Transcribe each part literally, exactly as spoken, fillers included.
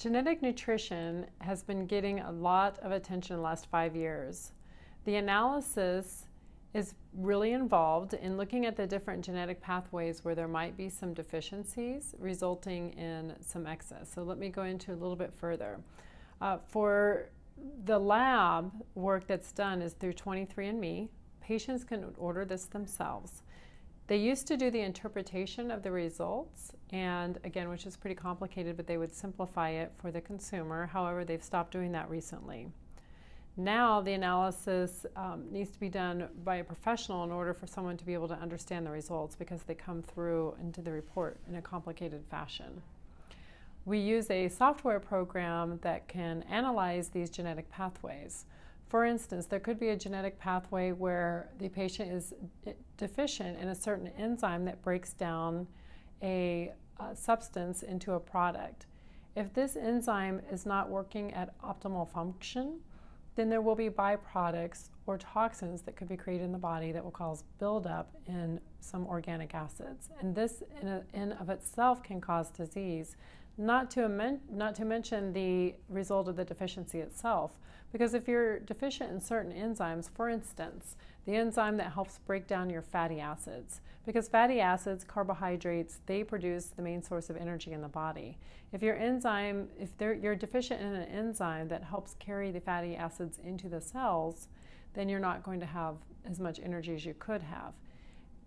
Genetic nutrition has been getting a lot of attention in the last five years. The analysis is really involved in looking at the different genetic pathways where there might be some deficiencies resulting in some excess. So let me go into a little bit further. Uh, for the lab work that's done is through twenty-three and me. Patients can order this themselves. They used to do the interpretation of the results, and again, which is pretty complicated, but they would simplify it for the consumer. However, they've stopped doing that recently. Now the analysis um, needs to be done by a professional in order for someone to be able to understand the results, because they come through into the report in a complicated fashion. We use a software program that can analyze these genetic pathways. For instance, there could be a genetic pathway where the patient is deficient in a certain enzyme that breaks down a, a substance into a product. If this enzyme is not working at optimal function, then there will be byproducts or toxins that could be created in the body that will cause buildup in some organic acids. And this in, a, in of itself can cause disease, not to, amen, not to mention the result of the deficiency itself. Because if you're deficient in certain enzymes, for instance, the enzyme that helps break down your fatty acids, because fatty acids, carbohydrates, they produce the main source of energy in the body. If your enzyme, if you're deficient in an enzyme that helps carry the fatty acids into the cells, then you're not going to have as much energy as you could have.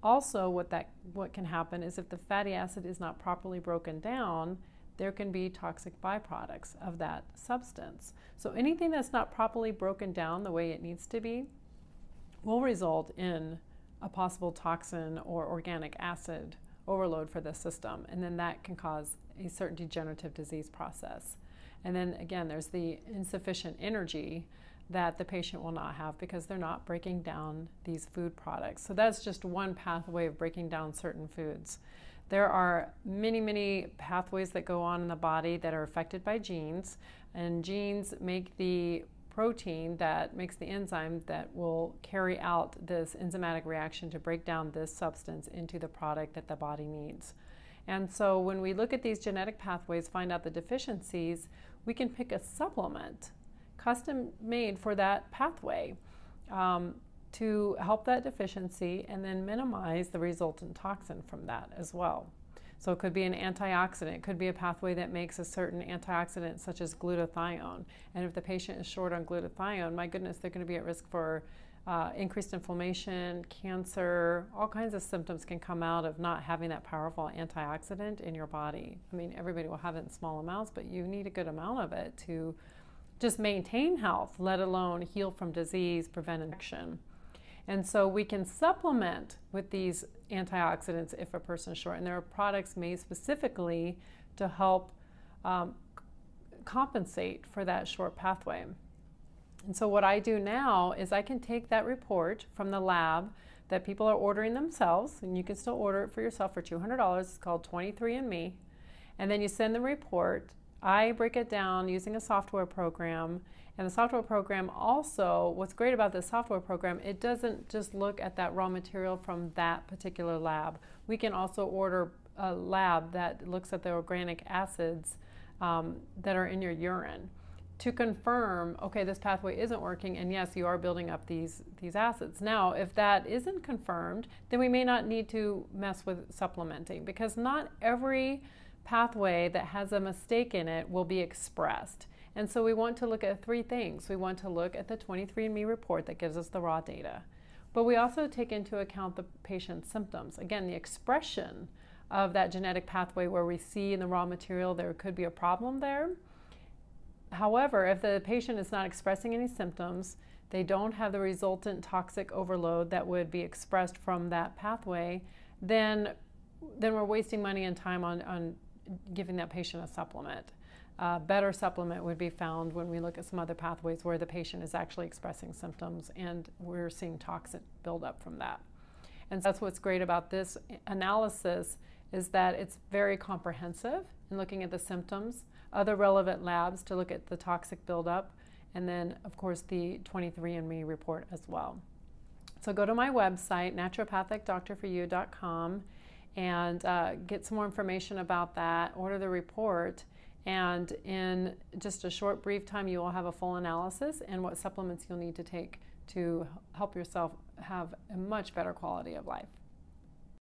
Also, what that what can happen is if the fatty acid is not properly broken down, there can be toxic byproducts of that substance. So anything that's not properly broken down the way it needs to be will result in a possible toxin or organic acid overload for the system, and then that can cause a certain degenerative disease process. And then again, there's the insufficient energy that the patient will not have because they're not breaking down these food products. So that's just one pathway of breaking down certain foods. There are many, many pathways that go on in the body that are affected by genes, and genes make the protein that makes the enzyme that will carry out this enzymatic reaction to break down this substance into the product that the body needs. And so when we look at these genetic pathways, find out the deficiencies, we can pick a supplement custom made for that pathway um, to help that deficiency and then minimize the resultant toxin from that as well. So it could be an antioxidant, it could be a pathway that makes a certain antioxidant such as glutathione. And if the patient is short on glutathione, my goodness, they're going to be at risk for uh, increased inflammation, cancer, all kinds of symptoms can come out of not having that powerful antioxidant in your body. I mean, everybody will have it in small amounts, but you need a good amount of it to just maintain health, let alone heal from disease, prevent infection. And so we can supplement with these antioxidants if a person is short. And there are products made specifically to help um, compensate for that short pathway. And so what I do now is I can take that report from the lab that people are ordering themselves, and you can still order it for yourself for two hundred dollars. It's called twenty-three and me. And then you send the report. I break it down using a software program, and the software program also, what's great about this software program, it doesn't just look at that raw material from that particular lab. We can also order a lab that looks at the organic acids um, that are in your urine to confirm, okay, this pathway isn't working, and yes, you are building up these, these acids. Now, if that isn't confirmed, then we may not need to mess with supplementing, because not every pathway that has a mistake in it will be expressed. And so we want to look at three things. We want to look at the twenty-three and me report that gives us the raw data, but we also take into account the patient's symptoms. Again, the expression of that genetic pathway where we see in the raw material there could be a problem there. However, if the patient is not expressing any symptoms, they don't have the resultant toxic overload that would be expressed from that pathway, then, then we're wasting money and time on, on giving that patient a supplement. A better supplement would be found when we look at some other pathways where the patient is actually expressing symptoms and we're seeing toxin buildup from that. And that's what's great about this analysis, is that it's very comprehensive in looking at the symptoms, other relevant labs to look at the toxic buildup, and then of course the twenty-three and me report as well. So go to my website, naturopathic doctor for you dot com, and uh, get some more information about that, order the report, And in just a short, brief time, you will have a full analysis and what supplements you'll need to take to help yourself have a much better quality of life.